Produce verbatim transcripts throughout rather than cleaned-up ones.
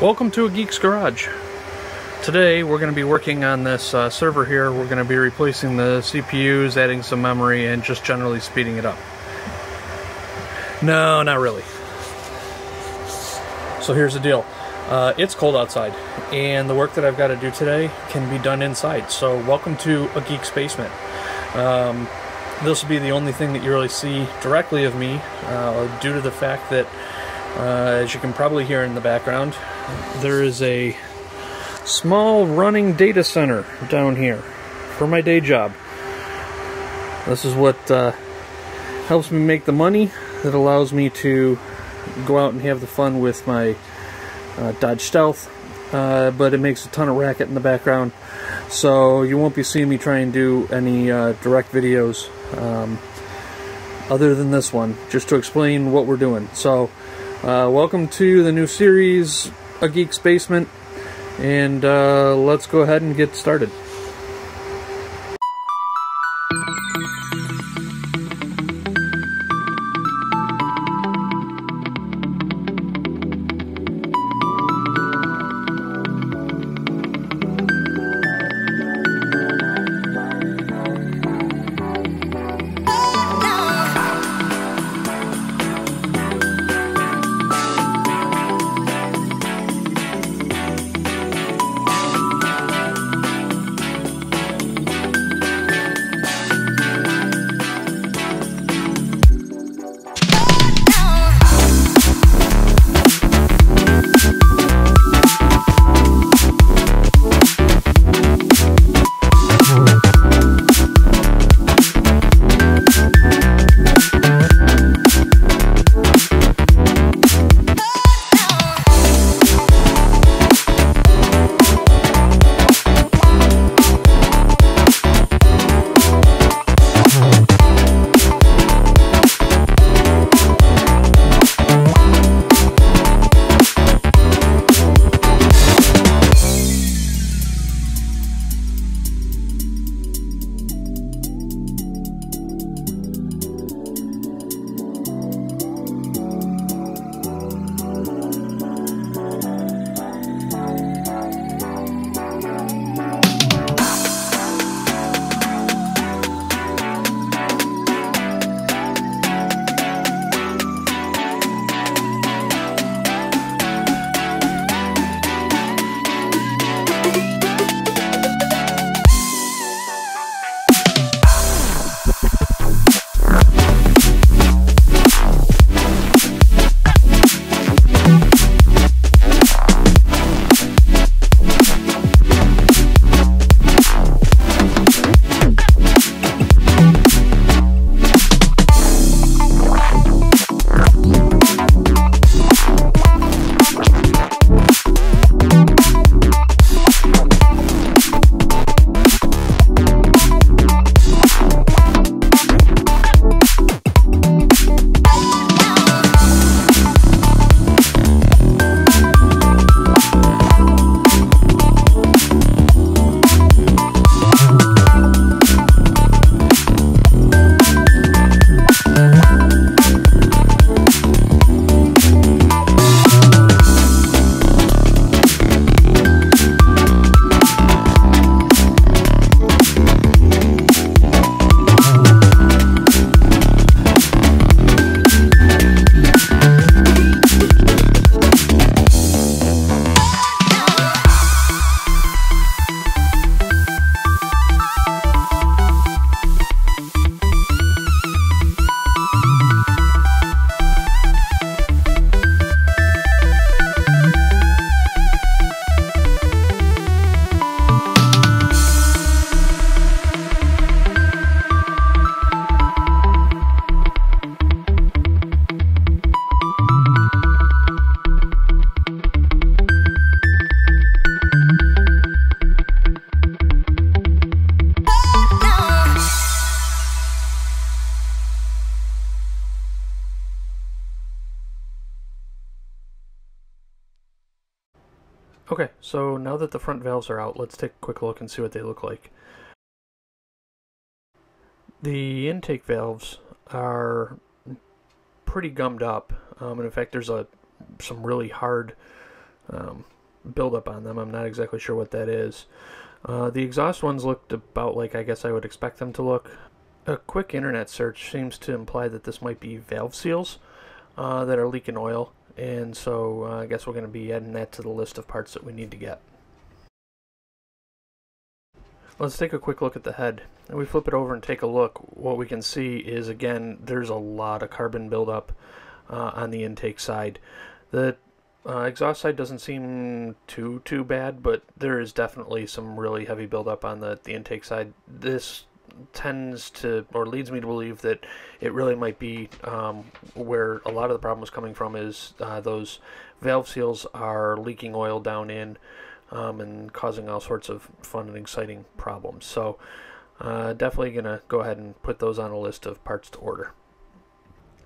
Welcome to A Geeks Garage. Today we're going to be working on this uh, server here. We're going to be replacing the C P Us, adding some memory, and just generally speeding it up. No, not really. So here's the deal. Uh, it's cold outside, and the work that I've got to do today can be done inside. So welcome to A Geek's Basement. Um, this will be the only thing that you really see directly of me uh, due to the fact that, uh, as you can probably hear in the background, there is a small running data center down here for my day job. This is what uh, helps me make the money that allows me to go out and have the fun with my uh, Dodge Stealth, uh, but it makes a ton of racket in the background, so you won't be seeing me try and do any uh, direct videos um, other than this one, just to explain what we're doing. So uh, welcome to the new series, A Geek's Basement, and uh, let's go ahead and get started. Okay, so now that the front valves are out, let's take a quick look and see what they look like. The intake valves are pretty gummed up, um, and in fact there's a, some really hard um, buildup on them. I'm not exactly sure what that is. Uh, the exhaust ones looked about like I guess I would expect them to look. A quick internet search seems to imply that this might be valve seals uh, that are leaking oil, and so uh, I guess we're going to be adding that to the list of parts that we need to get. Let's take a quick look at the head. And we flip it over and take a look. What we can see is, again, there's a lot of carbon buildup uh, on the intake side. The uh, exhaust side doesn't seem too, too bad, but there is definitely some really heavy buildup on the, the intake side. This tends to, or leads me to believe that it really might be um, where a lot of the problem is coming from is uh, those valve seals are leaking oil down in um, and causing all sorts of fun and exciting problems. So uh, definitely going to go ahead and put those on a list of parts to order.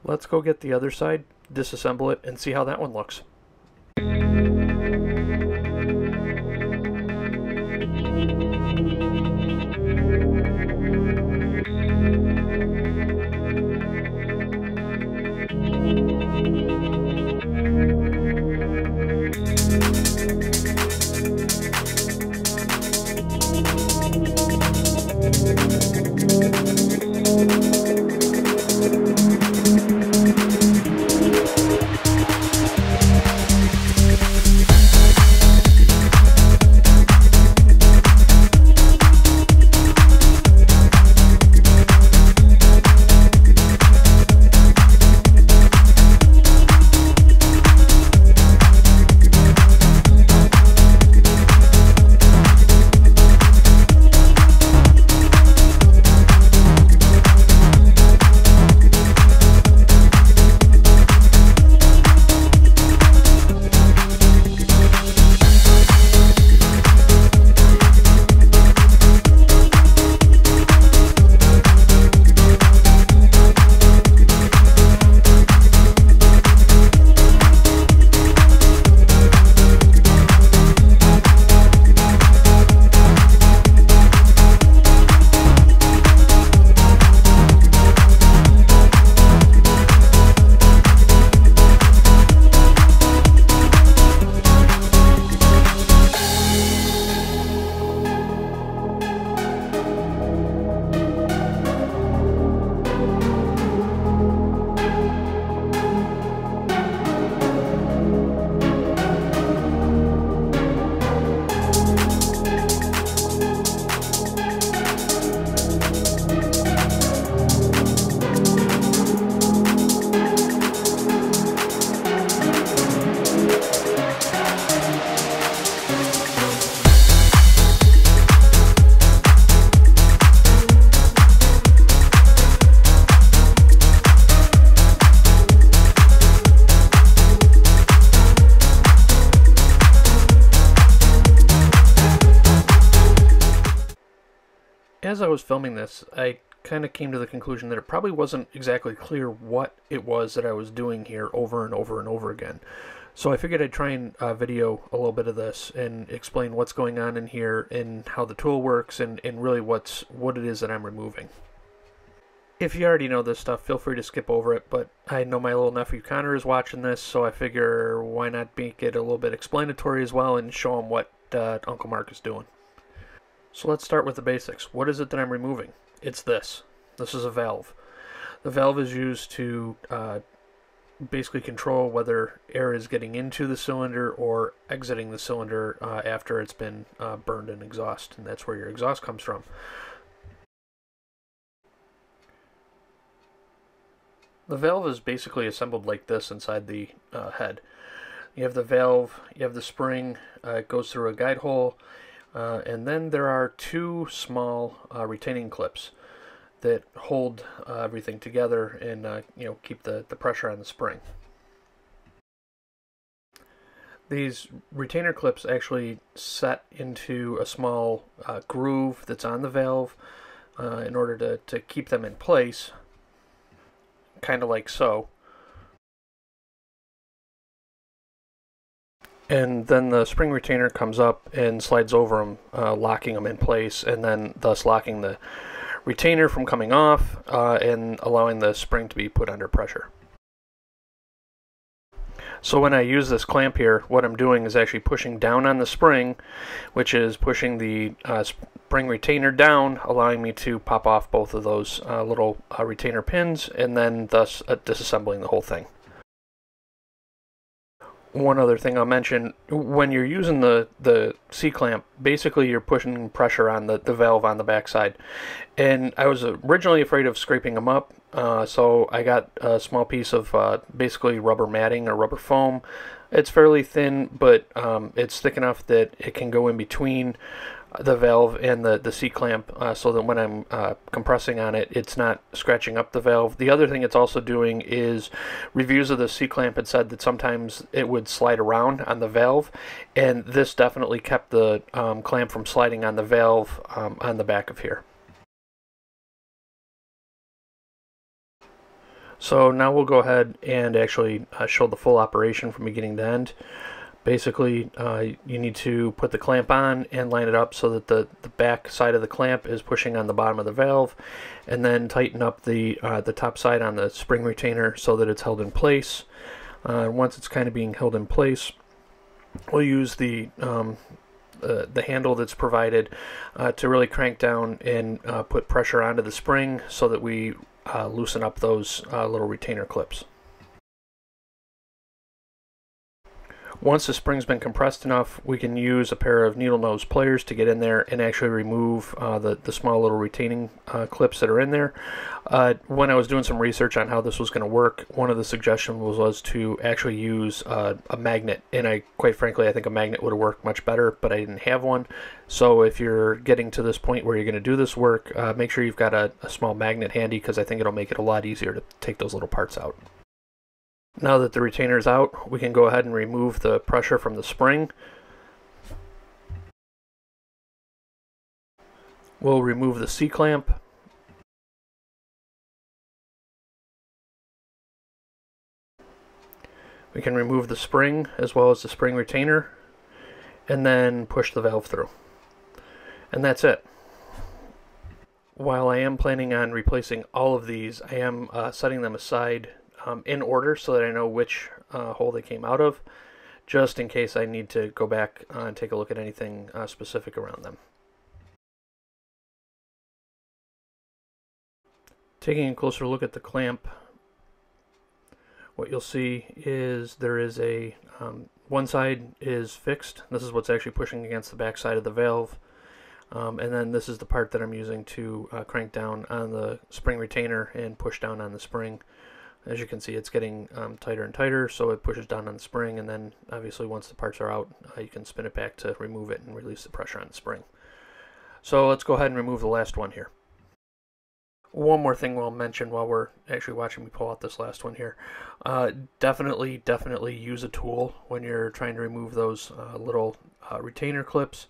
Let's go get the other side, disassemble it, and see how that one looks. As I was filming this, I kind of came to the conclusion that it probably wasn't exactly clear what it was that I was doing here over and over and over again. So I figured I'd try and uh, video a little bit of this and explain what's going on in here and how the tool works and, and really what's what it is that I'm removing. If you already know this stuff, feel free to skip over it, but I know my little nephew Connor is watching this, so I figure why not make it a little bit explanatory as well and show him what uh, Uncle Mark is doing. So let's start with the basics. What is it that I'm removing? It's this. This is a valve. The valve is used to uh, basically control whether air is getting into the cylinder or exiting the cylinder uh, after it's been uh, burned in exhaust, and that's where your exhaust comes from. The valve is basically assembled like this inside the uh, head. You have the valve, you have the spring, uh, it goes through a guide hole, Uh, and then there are two small uh, retaining clips that hold uh, everything together and uh, you know, keep the, the pressure on the spring. These retainer clips actually set into a small uh, groove that's on the valve uh, in order to, to keep them in place, kind of like so. And then the spring retainer comes up and slides over them, uh, locking them in place, and then thus locking the retainer from coming off uh, and allowing the spring to be put under pressure. So when I use this clamp here, what I'm doing is actually pushing down on the spring, which is pushing the uh, spring retainer down, allowing me to pop off both of those uh, little uh, retainer pins, and then thus uh, disassembling the whole thing. One other thing I'll mention, when you're using the, the C-clamp, basically you're pushing pressure on the, the valve on the backside. And I was originally afraid of scraping them up, uh, so I got a small piece of uh, basically rubber matting or rubber foam. It's fairly thin, but um, it's thick enough that it can go in between the valve and the, the C-clamp, uh, so that when I'm uh, compressing on it, it's not scratching up the valve. The other thing it's also doing is, reviews of the C-clamp had said that sometimes it would slide around on the valve, and this definitely kept the um, clamp from sliding on the valve um, on the back of here. So now we'll go ahead and actually uh, show the full operation from beginning to end. Basically, uh, you need to put the clamp on and line it up so that the, the back side of the clamp is pushing on the bottom of the valve, and then tighten up the, uh, the top side on the spring retainer so that it's held in place. Uh, once it's kind of being held in place, we'll use the, um, uh, the handle that's provided uh, to really crank down and uh, put pressure onto the spring so that we uh, loosen up those uh, little retainer clips. Once the spring's been compressed enough, we can use a pair of needle nose pliers to get in there and actually remove uh, the, the small little retaining uh, clips that are in there. Uh, when I was doing some research on how this was going to work, one of the suggestions was, was to actually use uh, a magnet. And I, quite frankly, I think a magnet would have worked much better, but I didn't have one. So if you're getting to this point where you're going to do this work, uh, make sure you've got a, a small magnet handy, because I think it'll make it a lot easier to take those little parts out. Now that the retainer's out, we can go ahead and remove the pressure from the spring. We'll remove the C-clamp. We can remove the spring as well as the spring retainer, and then push the valve through. And that's it. While I am planning on replacing all of these, I am uh, setting them aside Um, in order so that I know which uh, hole they came out of, just in case I need to go back uh, and take a look at anything uh, specific around them. Taking a closer look at the clamp, what you'll see is there is a, um, one side is fixed. This is what's actually pushing against the back side of the valve. Um, and then this is the part that I'm using to uh, crank down on the spring retainer and push down on the spring. As you can see, it's getting um, tighter and tighter, so it pushes down on the spring, and then obviously once the parts are out, uh, you can spin it back to remove it and release the pressure on the spring. So let's go ahead and remove the last one here. One more thing we'll mention while we're actually watching me pull out this last one here. Uh, definitely, definitely use a tool when you're trying to remove those uh, little uh, retainer clips.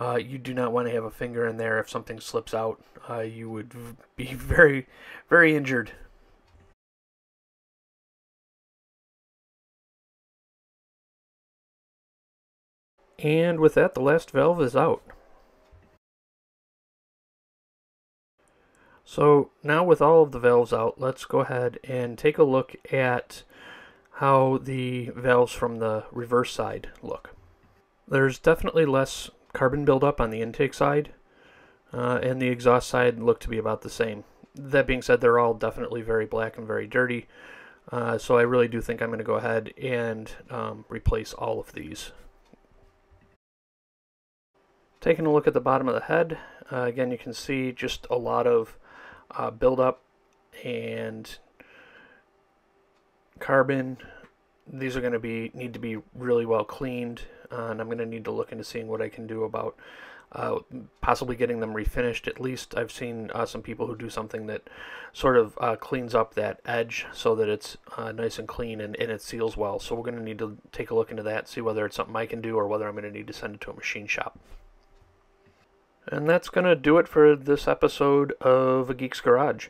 Uh, you do not want to have a finger in there. If something slips out, uh, you would be very, very injured. And with that, the last valve is out. So now with all of the valves out, let's go ahead and take a look at how the valves from the reverse side look. There's definitely less carbon buildup on the intake side, uh, and the exhaust side look to be about the same. That being said, they're all definitely very black and very dirty, uh, so I really do think I'm going to go ahead and um, replace all of these. Taking a look at the bottom of the head, uh, again you can see just a lot of uh, buildup and carbon. These are going to be need to be really well cleaned, uh, and I'm going to need to look into seeing what I can do about uh, possibly getting them refinished. At least I've seen uh, some people who do something that sort of uh, cleans up that edge so that it's uh, nice and clean and, and it seals well. So we're going to need to take a look into that, see whether it's something I can do or whether I'm going to need to send it to a machine shop. And that's going to do it for this episode of A Geek's Garage.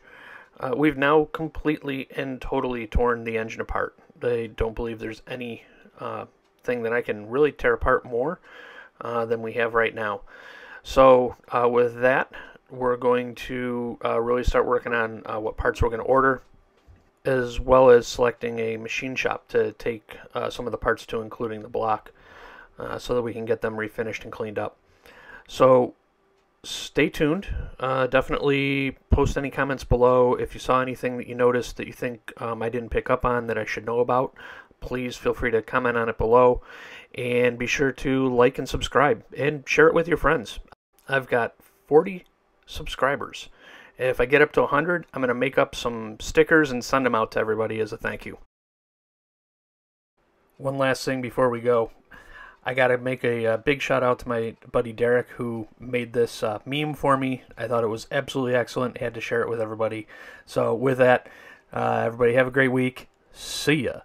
Uh, we've now completely and totally torn the engine apart. I don't believe there's any uh, thing that I can really tear apart more uh, than we have right now. So uh, with that, we're going to uh, really start working on uh, what parts we're going to order. as well as selecting a machine shop to take uh, some of the parts to, including the block, uh, so that we can get them refinished and cleaned up. So stay tuned. Uh, definitely post any comments below. If you saw anything that you noticed that you think um, I didn't pick up on that I should know about, please feel free to comment on it below. And be sure to like and subscribe and share it with your friends. I've got forty subscribers. If I get up to one hundred, I'm going to make up some stickers and send them out to everybody as a thank you. One last thing before we go. I got to make a, a big shout out to my buddy Derek, who made this uh, meme for me. I thought it was absolutely excellent. I had to share it with everybody. So with that, uh, everybody have a great week. See ya.